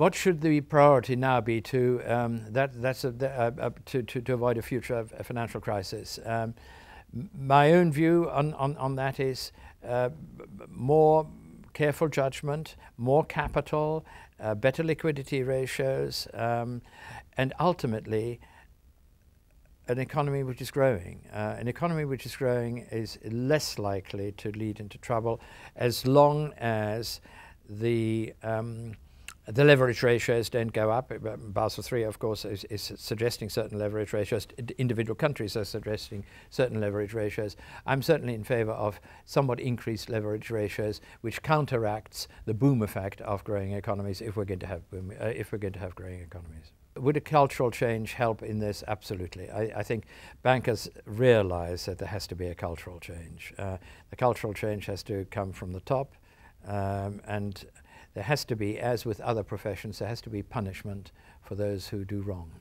What should the priority now be to to avoid a future financial crisis? My own view on that is more careful judgment, more capital, better liquidity ratios, and ultimately an economy which is growing. An economy which is growing is less likely to lead into trouble as long as the leverage ratios don't go up. Basel III, of course, is suggesting certain leverage ratios. Individual countries are suggesting certain leverage ratios. I'm certainly in favor of somewhat increased leverage ratios, which counteracts the boom effect of growing economies, if we're going to have growing economies. Would a cultural change help in this? Absolutely. I think bankers realize that there has to be a cultural change. The cultural change has to come from the top, and there has to be, as with other professions, there has to be punishment for those who do wrong.